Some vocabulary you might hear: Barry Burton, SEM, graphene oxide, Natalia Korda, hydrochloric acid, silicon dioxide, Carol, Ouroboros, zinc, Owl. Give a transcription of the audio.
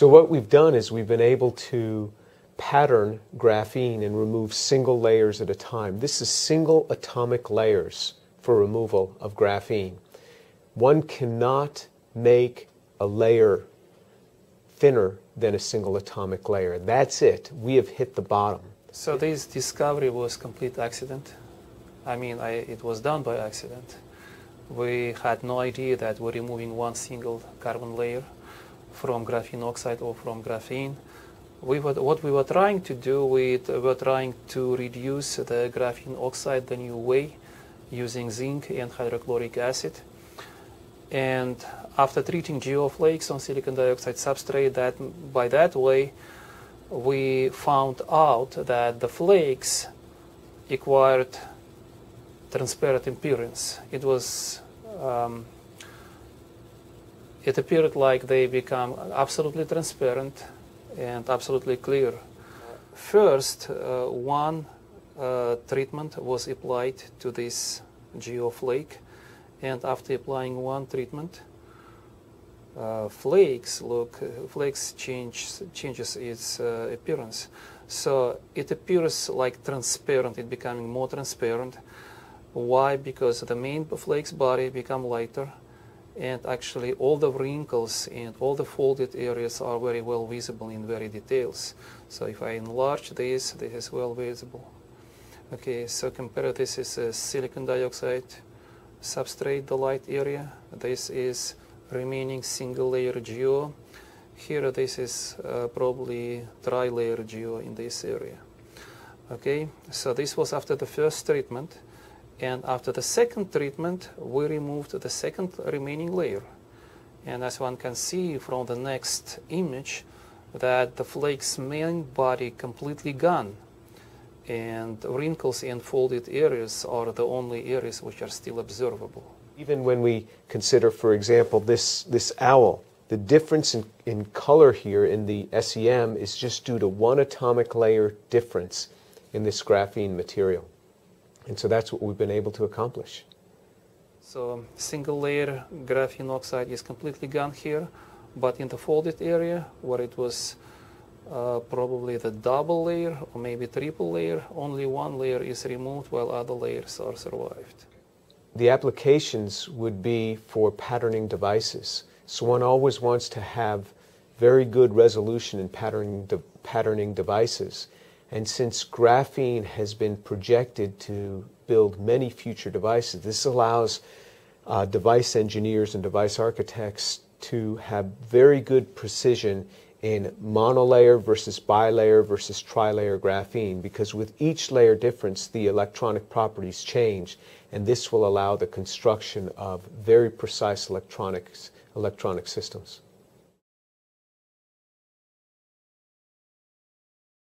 So what we've done is we've been able to pattern graphene and remove single layers at a time. This is single atomic layers for removal of graphene. One cannot make a layer thinner than a single atomic layer. That's it. We have hit the bottom. So this discovery was a complete accident. I mean, it was done by accident. We had no idea that we're removing one single carbon layer from graphene oxide or from graphene. What we were trying to do, we were trying to reduce the graphene oxide the new way using zinc and hydrochloric acid. And after treating geoflakes on silicon dioxide substrate, by that way, we found out that the flakes acquired transparent appearance. It was, it appeared like they become absolutely transparent and absolutely clear. First, one treatment was applied to this geoflake, and after applying one treatment, flakes changes its appearance. So it appears like transparent, it becoming more transparent. Why? Because the main flakes body become lighter, and actually all the wrinkles and all the folded areas are very well visible in very details. So if I enlarge this, this is well visible. Okay, so compare this is a silicon dioxide substrate, the light area. This is remaining single layer geo. Here this is probably tri-layer geo in this area. Okay, so this was after the first treatment, and after the second treatment we removed the second remaining layer. And as one can see from the next image, that the flake's main body completely gone, and wrinkles and folded areas are the only areas which are still observable. Even when we consider, for example, this owl, the difference in color here in the SEM is just due to one atomic layer difference in this graphene material. And so that's what we've been able to accomplish. So single layer graphene oxide is completely gone here, but in the folded area where it was probably the double layer or maybe triple layer, only one layer is removed while other layers are survived. The applications would be for patterning devices. So one always wants to have very good resolution in patterning devices. And since graphene has been projected to build many future devices, this allows device engineers and device architects to have very good precision in monolayer versus bilayer versus trilayer graphene, because with each layer difference, the electronic properties change, and this will allow the construction of very precise electronic systems.